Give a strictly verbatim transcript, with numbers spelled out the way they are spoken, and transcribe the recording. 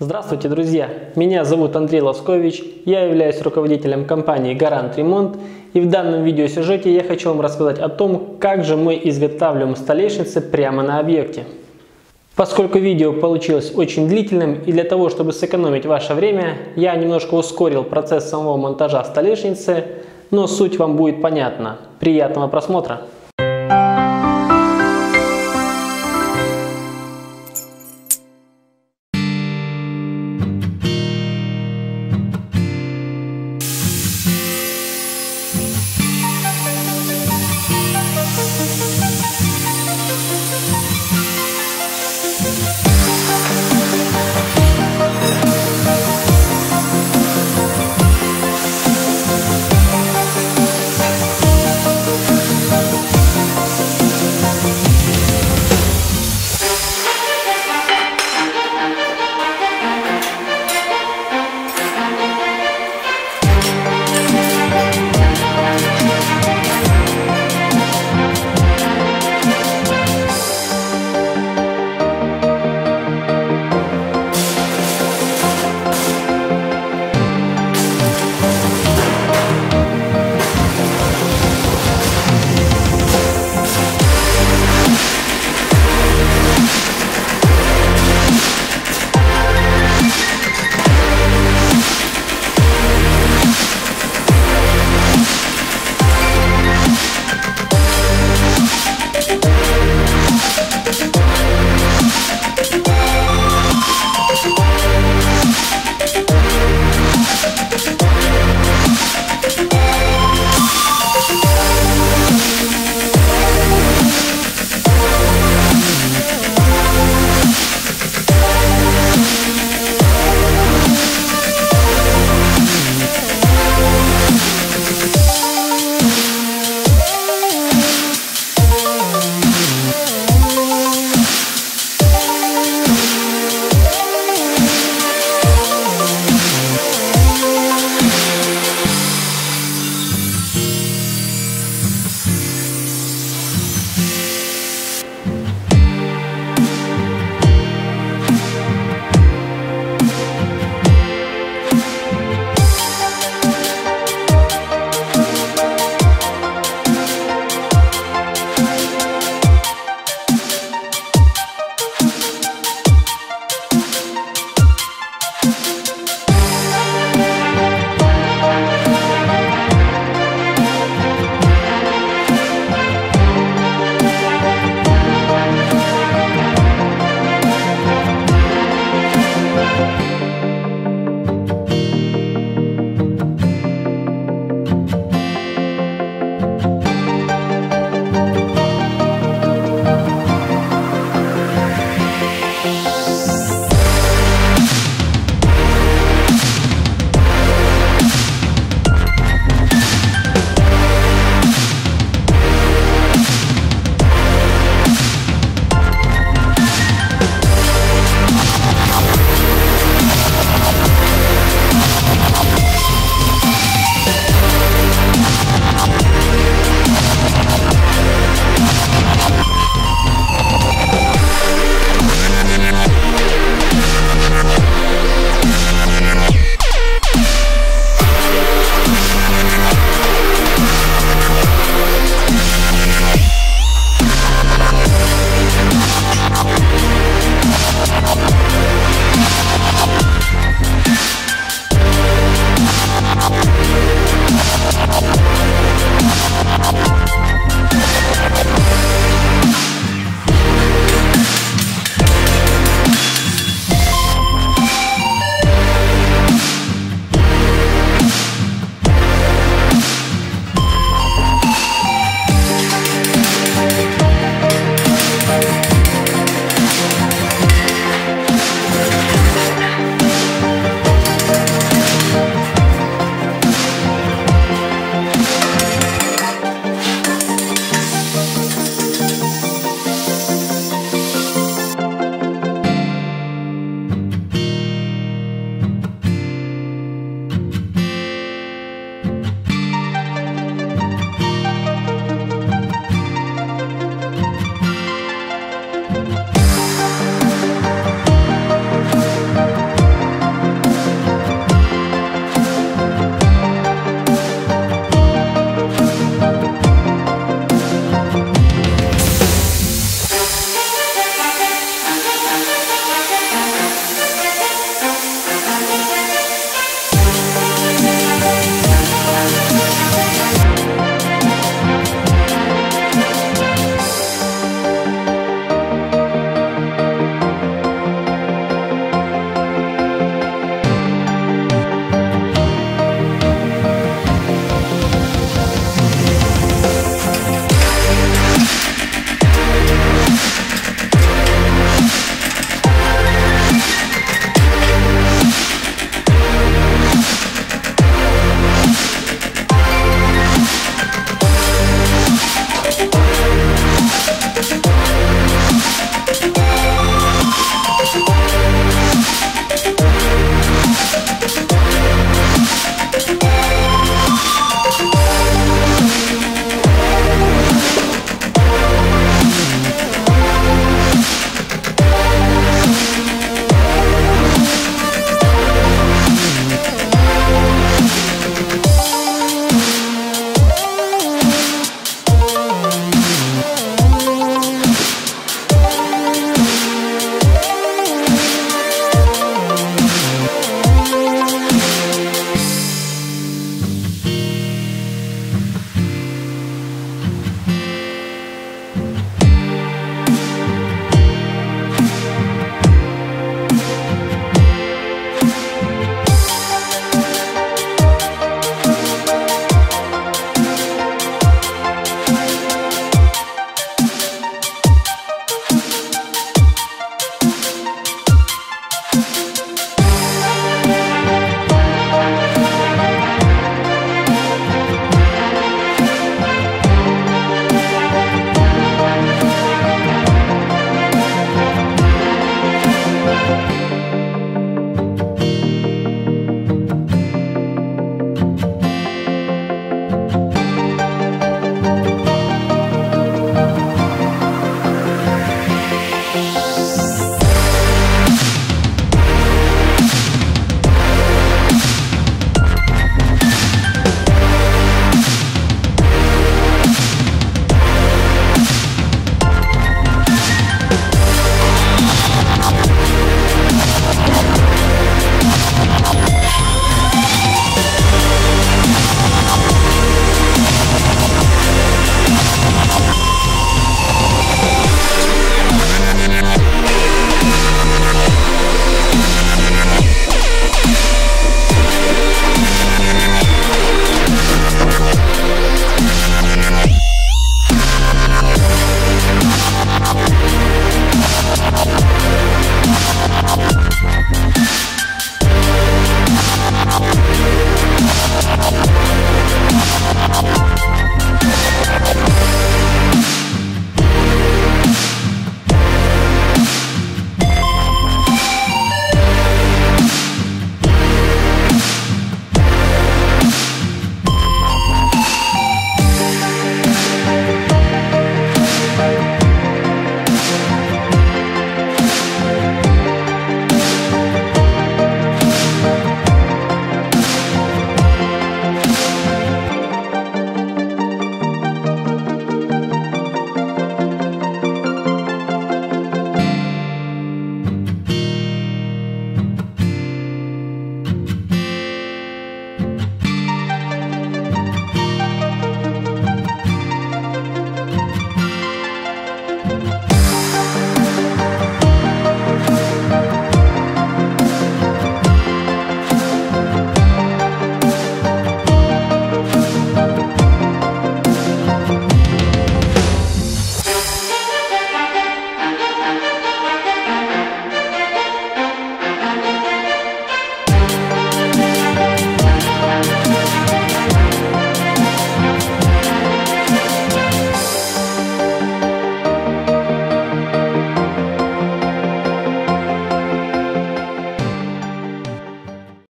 Здравствуйте, друзья! Меня зовут Андрей Ласкович, я являюсь руководителем компании «Гарант-Ремонт», и в данном видеосюжете я хочу вам рассказать о том, как же мы изготавливаем столешницы прямо на объекте. Поскольку видео получилось очень длительным, и для того, чтобы сэкономить ваше время, я немножко ускорил процесс самого монтажа столешницы, но суть вам будет понятна. Приятного просмотра!